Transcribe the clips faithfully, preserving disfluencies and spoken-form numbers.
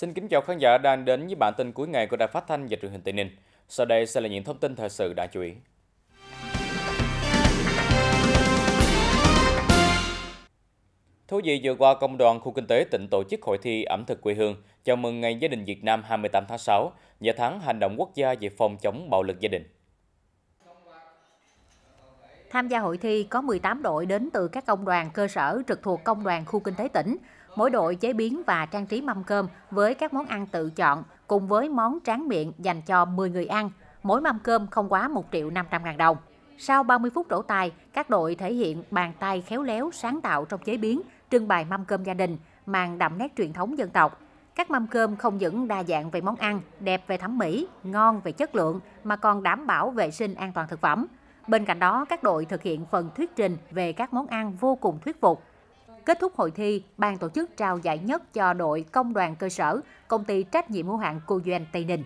Xin kính chào khán giả đang đến với bản tin cuối ngày của Đài Phát thanh và Truyền hình Tây Ninh. Sau đây sẽ là những thông tin thời sự đáng chú ý. Thú vị vừa qua, Công đoàn Khu Kinh tế tỉnh tổ chức hội thi ẩm thực quê hương chào mừng Ngày Gia đình Việt Nam hai mươi tám tháng sáu và tháng hành động quốc gia về phòng chống bạo lực gia đình. Tham gia hội thi có mười tám đội đến từ các công đoàn cơ sở trực thuộc Công đoàn Khu Kinh tế tỉnh. Mỗi đội chế biến và trang trí mâm cơm với các món ăn tự chọn cùng với món tráng miệng dành cho mười người ăn. Mỗi mâm cơm không quá một triệu năm trăm ngàn đồng. Sau ba mươi phút trổ tài, các đội thể hiện bàn tay khéo léo sáng tạo trong chế biến, trưng bày mâm cơm gia đình, mang đậm nét truyền thống dân tộc. Các mâm cơm không những đa dạng về món ăn, đẹp về thẩm mỹ, ngon về chất lượng mà còn đảm bảo vệ sinh an toàn thực phẩm. Bên cạnh đó, các đội thực hiện phần thuyết trình về các món ăn vô cùng thuyết phục. Kết thúc hội thi, ban tổ chức trao giải nhất cho đội Công đoàn cơ sở, Công ty trách nhiệm hữu hạn Cô Doanh Tây Ninh.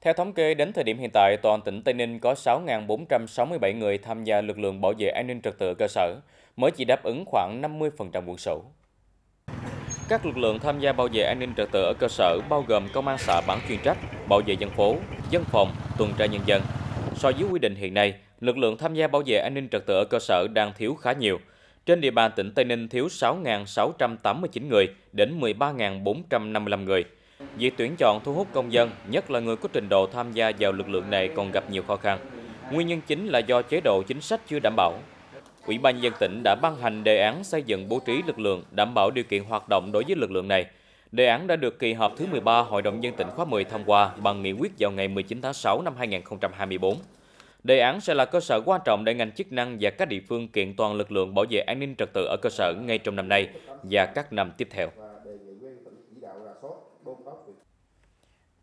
Theo thống kê, đến thời điểm hiện tại, toàn tỉnh Tây Ninh có sáu nghìn bốn trăm sáu mươi bảy người tham gia lực lượng bảo vệ an ninh trật tự cơ sở, mới chỉ đáp ứng khoảng năm mươi phần trăm quân số. Các lực lượng tham gia bảo vệ an ninh trật tự ở cơ sở bao gồm công an xã bản chuyên trách, bảo vệ dân phố, dân phòng, tuần tra nhân dân. So với quy định hiện nay, lực lượng tham gia bảo vệ an ninh trật tự ở cơ sở đang thiếu khá nhiều. Trên địa bàn tỉnh Tây Ninh thiếu sáu nghìn sáu trăm tám mươi chín người đến mười ba nghìn bốn trăm năm mươi lăm người. Việc tuyển chọn thu hút công dân, nhất là người có trình độ tham gia vào lực lượng này còn gặp nhiều khó khăn. Nguyên nhân chính là do chế độ chính sách chưa đảm bảo. Ủy ban nhân dân tỉnh đã ban hành đề án xây dựng bố trí lực lượng đảm bảo điều kiện hoạt động đối với lực lượng này. Đề án đã được kỳ họp thứ mười ba Hội đồng nhân tỉnh khóa mười thông qua bằng nghị quyết vào ngày mười chín tháng sáu năm hai nghìn không trăm hai mươi tư. Đề án sẽ là cơ sở quan trọng để ngành chức năng và các địa phương kiện toàn lực lượng bảo vệ an ninh trật tự ở cơ sở ngay trong năm nay và các năm tiếp theo.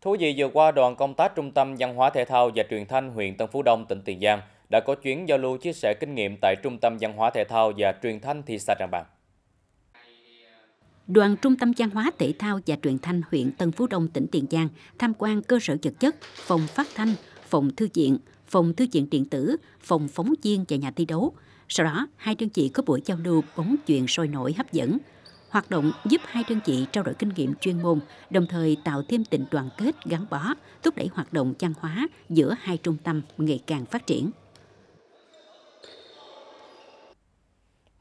Thú vị vừa qua, đoàn công tác Trung tâm Văn hóa Thể thao và Truyền thanh huyện Tân Phú Đông, tỉnh Tiền Giang đã có chuyến giao lưu chia sẻ kinh nghiệm tại Trung tâm Văn hóa Thể thao và Truyền thanh thị xã Trảng Bàng. Đoàn Trung tâm Văn hóa Thể thao và Truyền thanh huyện Tân Phú Đông, tỉnh Tiền Giang tham quan cơ sở vật chất, phòng phát thanh, phòng thư viện, phòng thư viện điện tử, phòng phóng viên và nhà thi đấu. Sau đó, hai đơn vị có buổi giao lưu bóng chuyền sôi nổi hấp dẫn. Hoạt động giúp hai đơn vị trao đổi kinh nghiệm chuyên môn, đồng thời tạo thêm tình đoàn kết gắn bó, thúc đẩy hoạt động văn hóa giữa hai trung tâm ngày càng phát triển.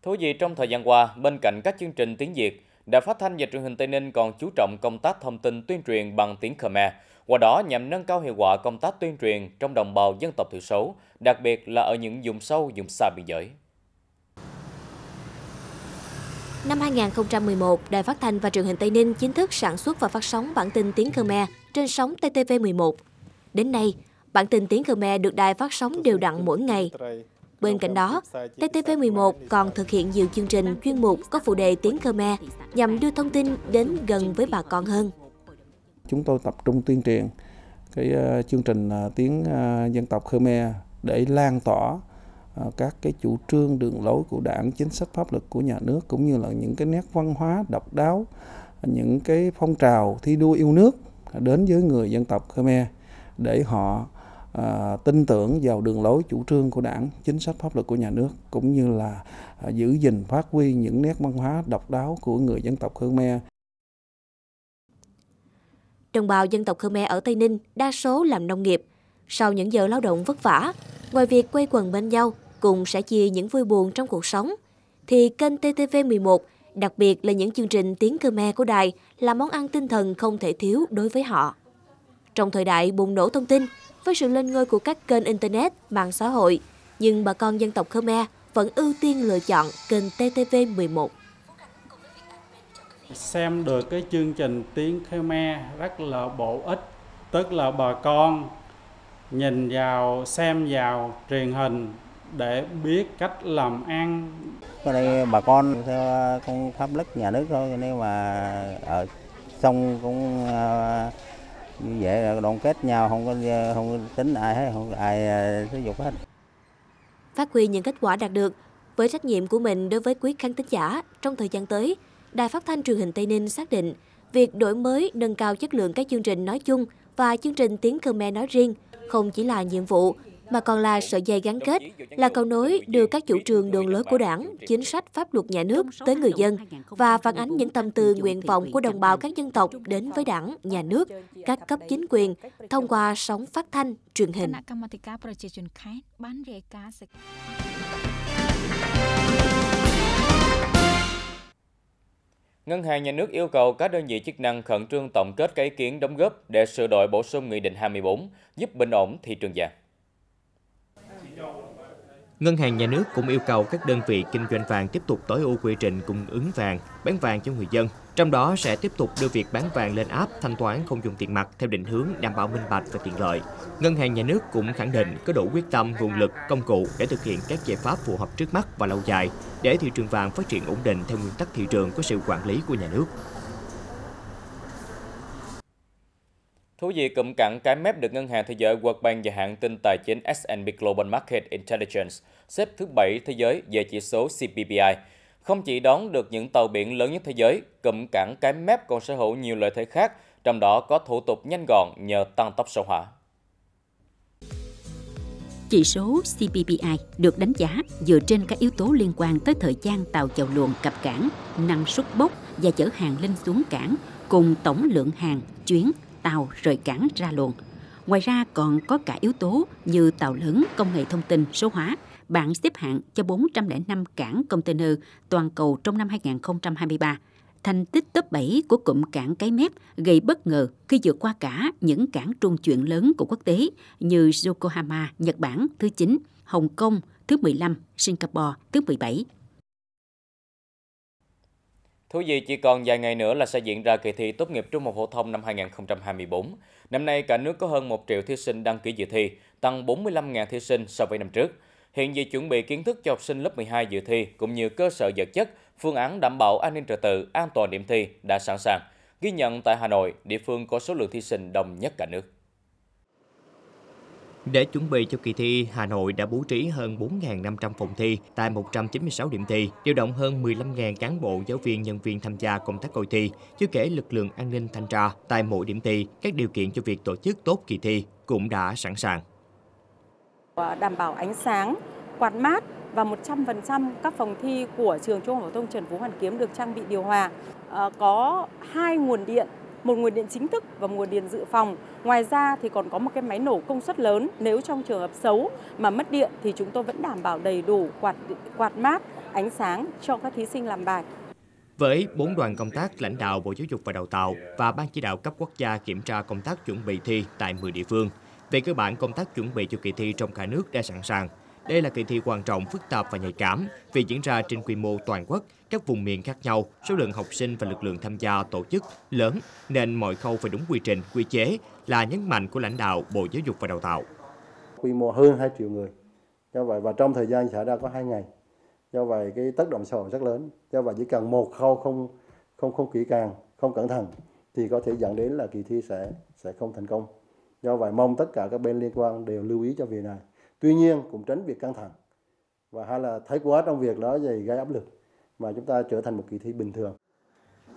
Thú vị, trong thời gian qua, bên cạnh các chương trình tiếng Việt, Đài Phát thanh và Truyền hình Tây Ninh còn chú trọng công tác thông tin tuyên truyền bằng tiếng Khmer, qua đó nhằm nâng cao hiệu quả công tác tuyên truyền trong đồng bào dân tộc thiểu số, đặc biệt là ở những vùng sâu, vùng xa biên giới. Năm hai nghìn không trăm mười một, Đài Phát thanh và Truyền hình Tây Ninh chính thức sản xuất và phát sóng bản tin tiếng Khmer trên sóng T T V mười một. Đến nay, bản tin tiếng Khmer được đài phát sóng đều đặn mỗi ngày. Bên cạnh đó, T T V mười một còn thực hiện nhiều chương trình chuyên mục có phụ đề tiếng Khmer nhằm đưa thông tin đến gần với bà con hơn. Chúng tôi tập trung tuyên truyền cái chương trình tiếng dân tộc Khmer để lan tỏa các cái chủ trương đường lối của Đảng, chính sách pháp luật của nhà nước, cũng như là những cái nét văn hóa độc đáo, những cái phong trào thi đua yêu nước đến với người dân tộc Khmer để họ À, tin tưởng vào đường lối chủ trương của Đảng, chính sách pháp luật của nhà nước, cũng như là à, giữ gìn phát huy những nét văn hóa độc đáo của người dân tộc Khmer. Đồng bào dân tộc Khmer ở Tây Ninh đa số làm nông nghiệp. Sau những giờ lao động vất vả, ngoài việc quây quần bên nhau cùng sẻ chia những vui buồn trong cuộc sống, thì kênh T T V mười một, đặc biệt là những chương trình tiếng Khmer của đài, là món ăn tinh thần không thể thiếu đối với họ. Trong thời đại bùng nổ thông tin, với sự lên ngôi của các kênh Internet, mạng xã hội, nhưng bà con dân tộc Khmer vẫn ưu tiên lựa chọn kênh T T V mười một. Xem được cái chương trình tiếng Khmer rất là bổ ích, tức là bà con nhìn vào, xem vào truyền hình để biết cách làm ăn. Ở đây bà con theo không pháp luật nhà nước thôi, nên mà ở sông cũng như vậy là đoàn kết nhau, không có không tính ai hết, không ai sử dụng hết. Phát huy những kết quả đạt được với trách nhiệm của mình đối với quý khán thính giả, trong thời gian tới, Đài Phát thanh Truyền hình Tây Ninh xác định việc đổi mới, nâng cao chất lượng các chương trình nói chung và chương trình tiếng Khmer nói riêng không chỉ là nhiệm vụ mà còn là sợi dây gắn kết, là cầu nối đưa các chủ trương đường lối của Đảng, chính sách pháp luật nhà nước tới người dân và phản ánh những tâm tư nguyện vọng của đồng bào các dân tộc đến với Đảng, nhà nước, các cấp chính quyền thông qua sóng phát thanh, truyền hình. Ngân hàng Nhà nước yêu cầu các đơn vị chức năng khẩn trương tổng kết các ý kiến đóng góp để sửa đổi bổ sung Nghị định hai mươi tư, giúp bình ổn thị trường vàng. Ngân hàng Nhà nước cũng yêu cầu các đơn vị kinh doanh vàng tiếp tục tối ưu quy trình cung ứng vàng, bán vàng cho người dân. Trong đó sẽ tiếp tục đưa việc bán vàng lên app, thanh toán không dùng tiền mặt theo định hướng đảm bảo minh bạch và tiện lợi. Ngân hàng Nhà nước cũng khẳng định có đủ quyết tâm, nguồn lực, công cụ để thực hiện các giải pháp phù hợp trước mắt và lâu dài để thị trường vàng phát triển ổn định theo nguyên tắc thị trường có sự quản lý của nhà nước. Thú vị cụm cặn cái mép được Ngân hàng Thế giới World Bank và hãng tin tài chính ét and pê Global Market Intelligence xếp thứ bảy thế giới về chỉ số xê pê i. Không chỉ đón được những tàu biển lớn nhất thế giới, cụm cảng cái mép còn sở hữu nhiều lợi thế khác, trong đó có thủ tục nhanh gọn nhờ tăng tốc số hóa. Chỉ số xê pê i được đánh giá dựa trên các yếu tố liên quan tới thời gian tàu chèo luồng cập cảng, năng suất bốc và chở hàng lên xuống cảng, cùng tổng lượng hàng, chuyến, tàu rời cảng ra luồng. Ngoài ra còn có cả yếu tố như tàu lớn, công nghệ thông tin, số hóa. Bảng xếp hạng cho bốn trăm lẻ năm cảng container toàn cầu trong năm hai nghìn không trăm hai mươi ba. Thành tích top bảy của cụm cảng cái mép gây bất ngờ khi vượt qua cả những cảng trung chuyển lớn của quốc tế như Yokohama, Nhật Bản thứ chín, Hồng Kông thứ mười lăm, Singapore thứ mười bảy. Thú vị, chỉ còn vài ngày nữa là sẽ diễn ra kỳ thi tốt nghiệp trung học phổ thông năm hai nghìn không trăm hai mươi tư. Năm nay, cả nước có hơn một triệu thí sinh đăng ký dự thi, tăng bốn mươi lăm nghìn thí sinh so với năm trước. Hiện việc chuẩn bị kiến thức cho học sinh lớp mười hai dự thi cũng như cơ sở vật chất, phương án đảm bảo an ninh trật tự, an toàn điểm thi đã sẵn sàng. Ghi nhận tại Hà Nội, địa phương có số lượng thí sinh đông nhất cả nước. Để chuẩn bị cho kỳ thi, Hà Nội đã bố trí hơn bốn nghìn năm trăm phòng thi tại một trăm chín mươi sáu điểm thi, điều động hơn mười lăm nghìn cán bộ, giáo viên, nhân viên tham gia công tác coi thi, chưa kể lực lượng an ninh thanh tra tại mỗi điểm thi. Các điều kiện cho việc tổ chức tốt kỳ thi cũng đã sẵn sàng. Đảm bảo ánh sáng, quạt mát và một trăm phần trăm các phòng thi của trường Trung học phổ thông Trần Phú Hoàn Kiếm được trang bị điều hòa. À, có hai nguồn điện, một nguồn điện chính thức và một nguồn điện dự phòng. Ngoài ra thì còn có một cái máy nổ công suất lớn, nếu trong trường hợp xấu mà mất điện thì chúng tôi vẫn đảm bảo đầy đủ quạt quạt mát, ánh sáng cho các thí sinh làm bài. Với bốn đoàn công tác lãnh đạo Bộ Giáo dục và Đào tạo và Ban chỉ đạo cấp quốc gia kiểm tra công tác chuẩn bị thi tại mười địa phương. Về cơ bản, công tác chuẩn bị cho kỳ thi trong cả nước đã sẵn sàng. Đây là kỳ thi quan trọng, phức tạp và nhạy cảm vì diễn ra trên quy mô toàn quốc, các vùng miền khác nhau, số lượng học sinh và lực lượng tham gia tổ chức lớn nên mọi khâu phải đúng quy trình, quy chế là nhấn mạnh của lãnh đạo Bộ Giáo dục và Đào tạo. Quy mô hơn hai triệu người. Do vậy và trong thời gian xảy ra có hai ngày. Do vậy cái tác động xã hội rất lớn. Do vậy chỉ cần một khâu không không không kỹ càng, không cẩn thận thì có thể dẫn đến là kỳ thi sẽ sẽ không thành công. Do vậy mong tất cả các bên liên quan đều lưu ý cho việc này. Tuy nhiên cũng tránh việc căng thẳng và hay là thái quá trong việc đó dày gây áp lực mà chúng ta trở thành một kỳ thi bình thường.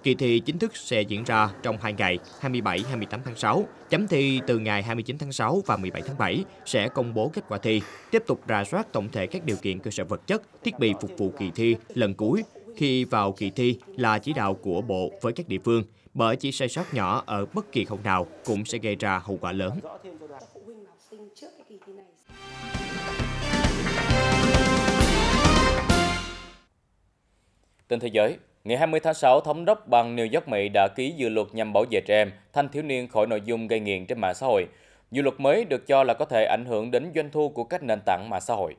Kỳ thi chính thức sẽ diễn ra trong hai ngày hai mươi bảy, hai mươi tám tháng sáu. Chấm thi từ ngày hai mươi chín tháng sáu và mười bảy tháng bảy sẽ công bố kết quả thi. Tiếp tục rà soát tổng thể các điều kiện cơ sở vật chất, thiết bị phục vụ kỳ thi lần cuối khi vào kỳ thi là chỉ đạo của Bộ với các địa phương. Bởi chỉ sai sót nhỏ ở bất kỳ khâu nào cũng sẽ gây ra hậu quả lớn. Tin thế giới, ngày hai mươi tháng sáu, thống đốc bang New York, Mỹ đã ký dự luật nhằm bảo vệ trẻ em, thanh thiếu niên khỏi nội dung gây nghiện trên mạng xã hội. Dự luật mới được cho là có thể ảnh hưởng đến doanh thu của các nền tảng mạng xã hội.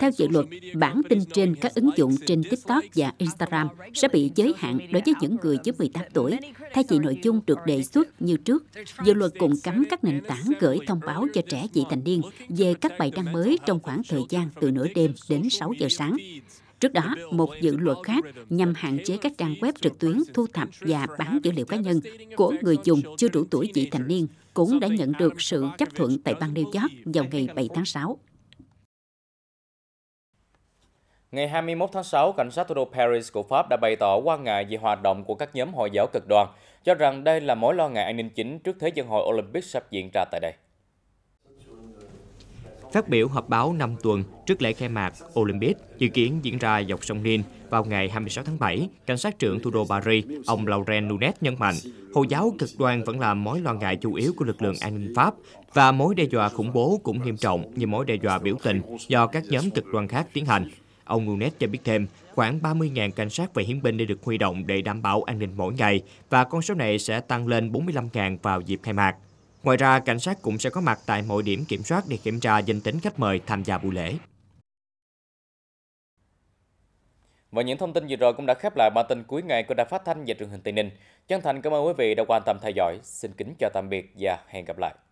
Theo dự luật, bản tin trên các ứng dụng trên TikTok và Instagram sẽ bị giới hạn đối với những người dưới mười tám tuổi, thay vì nội dung được đề xuất như trước. Dự luật cũng cấm các nền tảng gửi thông báo cho trẻ vị thành niên về các bài đăng mới trong khoảng thời gian từ nửa đêm đến sáu giờ sáng. Trước đó, một dự luật khác nhằm hạn chế các trang web trực tuyến thu thập và bán dữ liệu cá nhân của người dùng chưa đủ tuổi vị thành niên cũng đã nhận được sự chấp thuận tại bang New York vào ngày bảy tháng sáu. Ngày hai mươi mốt tháng sáu, cảnh sát thủ đô Paris của Pháp đã bày tỏ quan ngại về hoạt động của các nhóm Hồi giáo cực đoan, cho rằng đây là mối lo ngại an ninh chính trước Thế vận hội Olympic sắp diễn ra tại đây. Phát biểu họp báo năm tuần trước lễ khai mạc Olympic dự kiến diễn ra dọc sông Nin vào ngày hai mươi sáu tháng bảy, cảnh sát trưởng thủ đô Paris, ông Laurent Nunez nhấn mạnh, Hồi giáo cực đoan vẫn là mối lo ngại chủ yếu của lực lượng an ninh Pháp và mối đe dọa khủng bố cũng nghiêm trọng như mối đe dọa biểu tình do các nhóm cực đoan khác tiến hành. Ông Nunez cho biết thêm, khoảng ba mươi nghìn cảnh sát và hiến binh đã được huy động để đảm bảo an ninh mỗi ngày và con số này sẽ tăng lên bốn mươi lăm nghìn vào dịp khai mạc. Ngoài ra, cảnh sát cũng sẽ có mặt tại mỗi điểm kiểm soát để kiểm tra danh tính khách mời tham gia buổi lễ. Và những thông tin vừa rồi cũng đã khép lại bản tin cuối ngày của Đài Phát thanh và Truyền hình Tây Ninh. Chân thành cảm ơn quý vị đã quan tâm theo dõi. Xin kính chào tạm biệt và hẹn gặp lại.